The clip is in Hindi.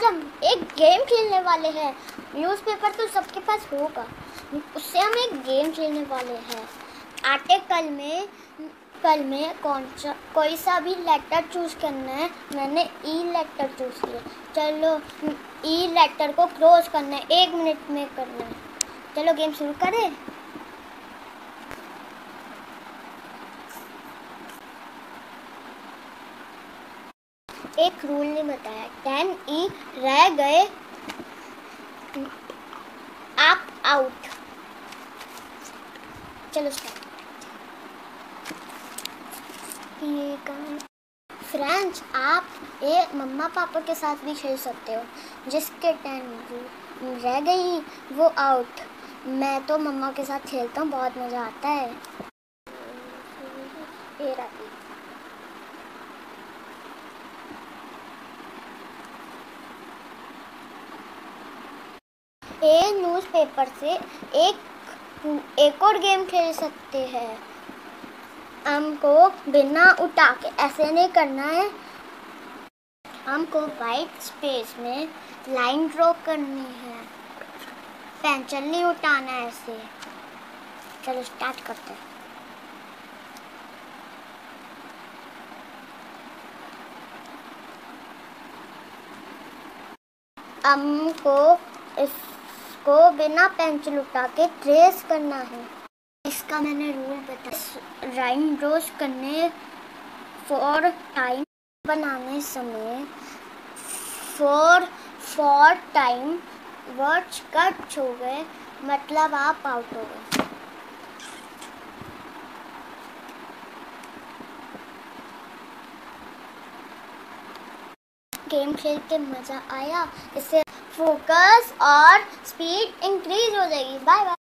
आज हम एक गेम खेलने वाले हैं। न्यूज़पेपर तो सबके पास होगा, उससे हम एक गेम खेलने वाले हैं। आर्टिकल में कोई सा भी लेटर चूज़ करना है। मैंने ई लेटर चूज़ किया। चलो ई लेटर को क्लोज करना है, 1 मिनट में करना है। चलो गेम शुरू करें। एक रूल ने बताया 10 ई रह गए, आप आउट। चलो स्टार्ट। ये काम फ्रेंच आप ये मम्मा पापा के साथ भी खेल सकते हो। जिसके 10 रह गई वो आउट। मैं तो मम्मा के साथ खेलता हूँ, बहुत मज़ा आता है। ये राती ए न्यूज़पेपर से एक और गेम खेल सकते हैं। हमको बिना उठा के ऐसे नहीं करना है, हमको वाइट स्पेस में लाइन ड्रॉ करनी है। पेंसिल नहीं उठाना है ऐसे। चलो स्टार्ट करते हैं। हमको इसको बिना पेंसिल उठा के ट्रेस करना है। इसका मैंने रूल बताया। लाइन ड्रॉज करने फॉर टाइम बनाने समय फॉर टाइम वर्ड्स कट हो गए, मतलब आप आउट हो गए। गेम खेल के मज़ा आया, इससे फोकस और स्पीड इंक्रीज हो जाएगी। Bye bye.